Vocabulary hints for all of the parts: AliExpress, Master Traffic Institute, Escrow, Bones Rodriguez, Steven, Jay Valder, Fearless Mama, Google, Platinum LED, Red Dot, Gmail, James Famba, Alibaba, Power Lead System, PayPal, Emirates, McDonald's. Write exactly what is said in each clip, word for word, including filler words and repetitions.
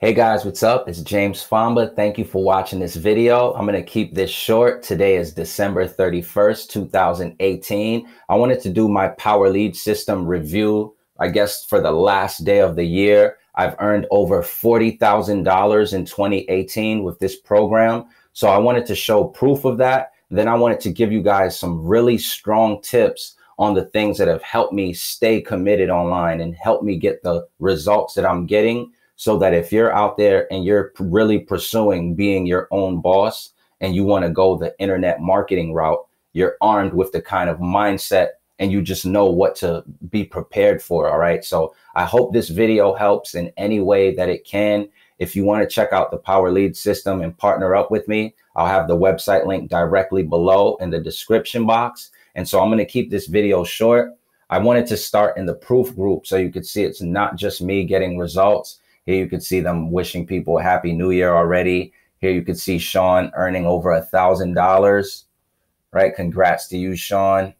Hey guys, what's up? It's James Famba. Thank you for watching this video. I'm going to keep this short. Today is December thirty-first, two thousand eighteen. I wanted to do my Power Lead System review, I guess, for the last day of the year. I've earned over forty thousand dollars in twenty eighteen with this program. So I wanted to show proof of that. Then I wanted to give you guys some really strong tips on the things that have helped me stay committed online and help me get the results that I'm getting. So that if you're out there and you're really pursuing being your own boss and you want to go the internet marketing route, you're armed with the kind of mindset and you just know what to be prepared for. All right. So I hope this video helps in any way that it can. If you want to check out the Power Lead System and partner up with me, I'll have the website link directly below in the description box. And so I'm going to keep this video short. I wanted to start in the proof group so you could see it's not just me getting results. Here you could see them wishing people a happy new year already. Here you could see Sean earning over a thousand dollars, right? Congrats to you, Sean.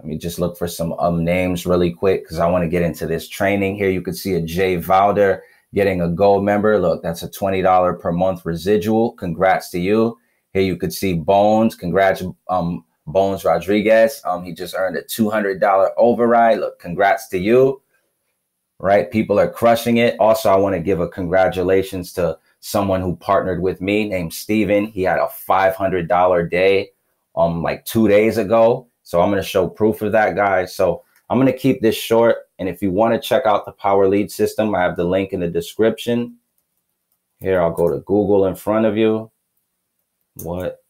Let me just look for some um, names really quick because I want to get into this training. Here you could see a Jay Valder getting a gold member. Look, that's a twenty dollars per month residual. Congrats to you. Here you could see Bones. Congrats, um, Bones Rodriguez. Um, he just earned a two hundred dollar override. Look, congrats to you. Right? People are crushing it. Also, I want to give a congratulations to someone who partnered with me named Steven. He had a five hundred dollar day um, like two days ago. So I'm going to show proof of that, guys. So I'm going to keep this short. And if you want to check out the Power Lead System, I have the link in the description. Here, I'll go to Google in front of you. What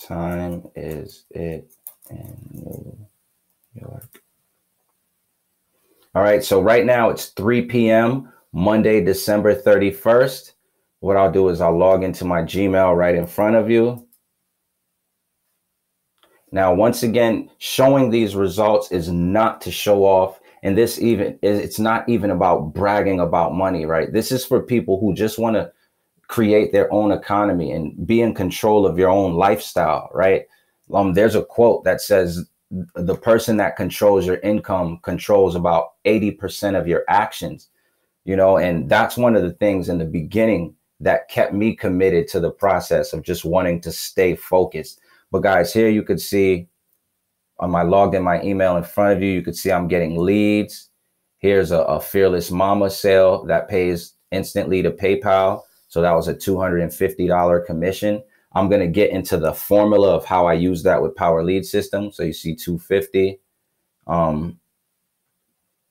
time is it in New York? All right, so right now it's three p m Monday, December thirty-first. What I'll do is I'll log into my Gmail right in front of you. Now, once again, showing these results is not to show off. And this even is it's not even about bragging about money, right? This is for people who just want to create their own economy and be in control of your own lifestyle, right? Um, there's a quote that says, the person that controls your income controls about eighty percent of your actions, you know, and that's one of the things in the beginning that kept me committed to the process of just wanting to stay focused. But guys, here you could see um, I logged in my email in front of you. You could see I'm getting leads. Here's a, a Fearless Mama sale that pays instantly to PayPal. So that was a two hundred fifty dollar commission. I'm going to get into the formula of how I use that with Power Lead System. So you see two hundred fifty um,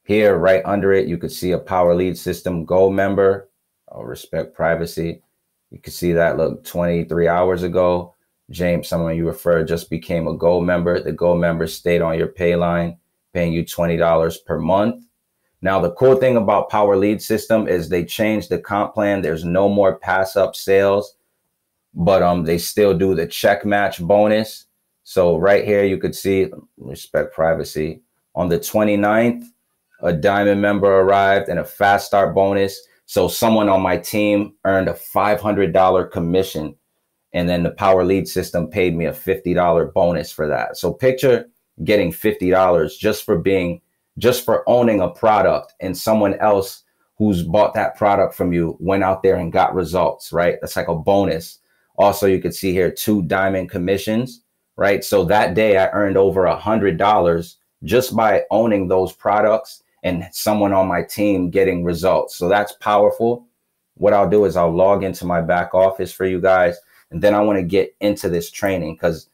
here right under it. You could see a Power Lead System gold member. I'll respect privacy. You can see that look twenty-three hours ago. James, someone you referred just became a gold member. The gold member stayed on your pay line, paying you twenty dollars per month. Now, the cool thing about Power Lead System is they changed the comp plan. There's no more pass up sales. But um, they still do the check match bonus. So right here, you could see, respect privacy, on the twenty-ninth, a diamond member arrived and a fast start bonus. So someone on my team earned a five hundred dollar commission. And then the Power Lead System paid me a fifty dollar bonus for that. So picture getting fifty dollars just for being, just for owning a product, and someone else who's bought that product from you went out there and got results, right? That's like a bonus. Also, you could see here two diamond commissions, right? So that day I earned over one hundred dollars just by owning those products and someone on my team getting results. So that's powerful. What I'll do is I'll log into my back office for you guys. And then I want to get into this training because,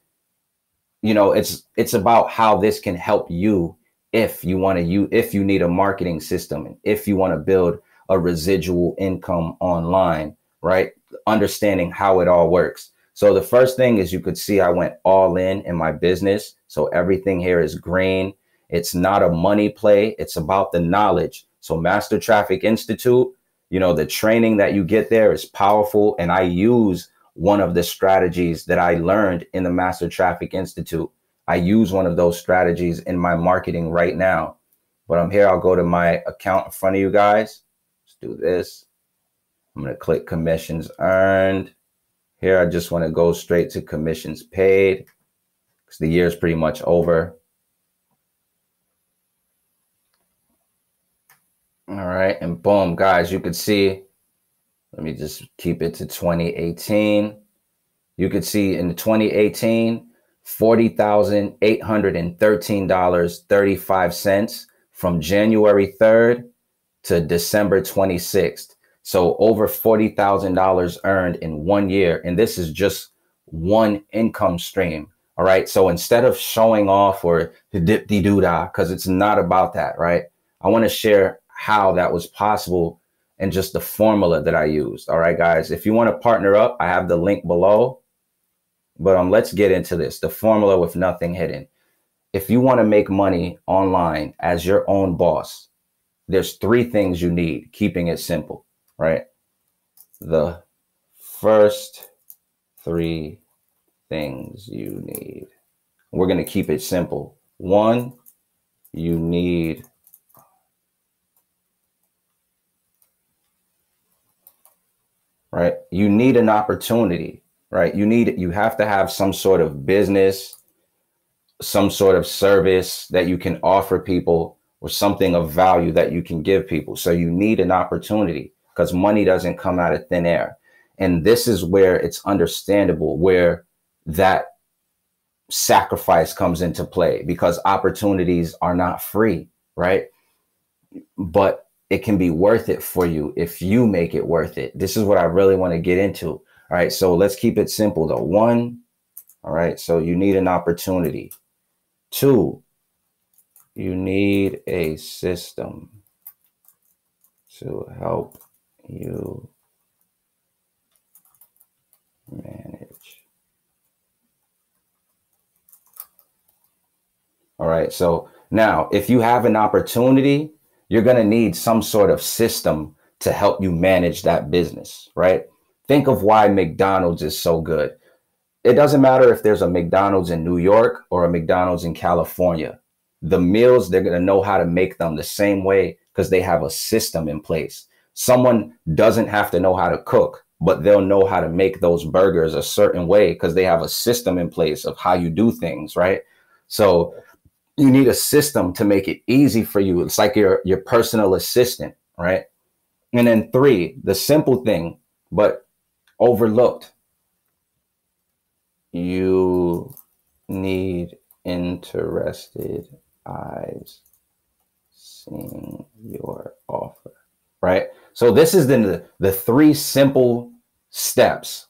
you know, it's it's about how this can help you if you want to you if you need a marketing system and if you want to build a residual income online, right? Understanding how it all works. So the first thing is you could see I went all in in my business. So everything here is green. It's not a money play. It's about the knowledge. So Master Traffic Institute, you know, the training that you get there is powerful. And I use one of the strategies that I learned in the Master Traffic Institute. I use one of those strategies in my marketing right now. But I'm here. I'll go to my account in front of you guys. Let's do this. I'm going to click commissions earned. Here, I just want to go straight to commissions paid because the year is pretty much over. All right, and boom, guys, you could see, let me just keep it to twenty eighteen. You could see in twenty eighteen, forty thousand eight hundred thirteen dollars and thirty-five cents from January third to December twenty-sixth. So over forty thousand dollars earned in one year. And this is just one income stream. All right. So instead of showing off or dip-de-doo-da, because it's not about that, right? I want to share how that was possible and just the formula that I used. All right, guys, if you want to partner up, I have the link below. But um, let's get into this, the formula with nothing hidden. If you want to make money online as your own boss, there's three things you need, keeping it simple, right? The first three things you need. We're going to keep it simple. One, you need right? You need an opportunity, right? You need, you have to have some sort of business, some sort of service that you can offer people, or something of value that you can give people. So you need an opportunity, because money doesn't come out of thin air. And this is where it's understandable where that sacrifice comes into play, because opportunities are not free, right? But it can be worth it for you if you make it worth it. This is what I really want to get into. All right. So let's keep it simple though. One. All right. So you need an opportunity. Two, you need a system to help you manage. All right. So now if you have an opportunity, you're going to need some sort of system to help you manage that business, right? Think of why McDonald's is so good. It doesn't matter if there's a McDonald's in New York or a McDonald's in California. The meals, they're going to know how to make them the same way because they have a system in place. Someone doesn't have to know how to cook, but they'll know how to make those burgers a certain way because they have a system in place of how you do things, right? So you need a system to make it easy for you. It's like your, your personal assistant, right? And then three, the simple thing, but overlooked. You need interested eyes seeing your offer, right? So this is the, the three simple steps